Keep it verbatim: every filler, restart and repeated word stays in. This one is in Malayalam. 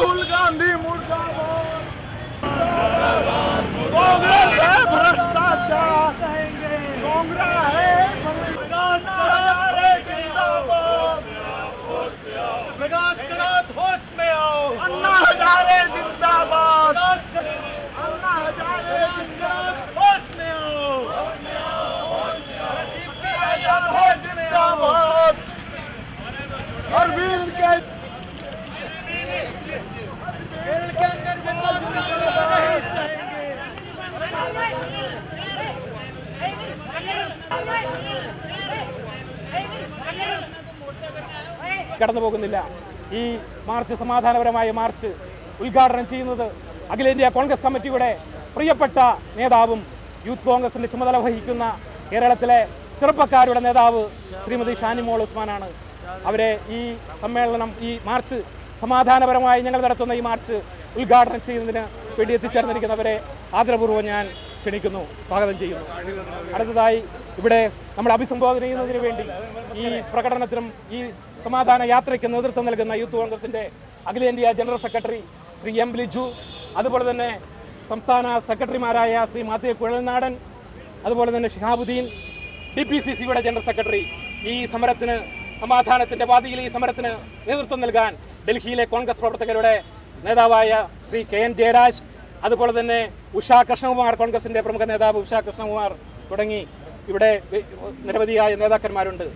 राहुल गांधी मुर्दाबाद कांग्रेस है भ्रष्टाचार कांग्रेस है जिंदाबाद विकास करात होश में आओ अन्ना हजारे जिंदाबाद अन्ना हजारे जिंदाबाद होश में आओ जिंदाबाद अरविंद के കടന്നു പോകുന്നില്ല ഈ മാർച്ച് സമാധാനപരമായ മാർച്ച് ഉദ്ഘാടനം ചെയ്യുന്നത് അഖിലേന്ത്യാ കോൺഗ്രസ് കമ്മിറ്റിയുടെ പ്രിയപ്പെട്ട നേതാവും യൂത്ത് കോൺഗ്രസിന്റെ ചുമതല വഹിക്കുന്ന കേരളത്തിലെ ചെറുപ്പക്കാരുടെ നേതാവ് ശ്രീമതി ഷാനിമോൾ ഉസ്മാനാണ് അവരെ ഈ സമ്മേളനം ഈ മാർച്ച് സമാധാനപരമായി ഞങ്ങൾ നടത്തുന്ന ഈ മാർച്ച് ഉദ്ഘാടനം ചെയ്യുന്നതിന് വേണ്ടി എത്തിച്ചേർന്നിരിക്കുന്നവരെ ആദരപൂർവ്വം ഞാൻ ക്ഷണിക്കുന്നു സ്വാഗതം ചെയ്യുന്നു അടുത്തതായി ഇവിടെ നമ്മൾ അഭിസംബോധന ചെയ്യുന്നതിന് വേണ്ടി ഈ പ്രകടനത്തിനും ഈ സമാധാന യാത്രയ്ക്ക് നേതൃത്വം നൽകുന്ന യൂത്ത് കോൺഗ്രസിൻ്റെ അഖിലേന്ത്യാ general secretary Shri M Liju അതുപോലെ തന്നെ സംസ്ഥാന സെക്രട്ടറിമാരായ ശ്രീ മാത്യു കുഴൽനാടൻ അതുപോലെ തന്നെ ഷിഹാബുദ്ദീൻ ഡി പി സി സിയുടെ ജനറൽ സെക്രട്ടറി ഈ സമരത്തിന് സമാധാനത്തിൻ്റെ പാതയിൽ ഈ സമരത്തിന് നേതൃത്വം നൽകാൻ ഡൽഹിയിലെ കോൺഗ്രസ് പ്രവർത്തകരുടെ നേതാവായ ശ്രീ കെ എൻ ജയരാജ് അതുപോലെ തന്നെ ഉഷാ കൃഷ്ണകുമാർ കോൺഗ്രസിൻ്റെ പ്രമുഖ നേതാവ് ഉഷാ കൃഷ്ണകുമാർ തുടങ്ങി ഇവിടെ നിരവധിയായ നേതാക്കന്മാരുണ്ട്.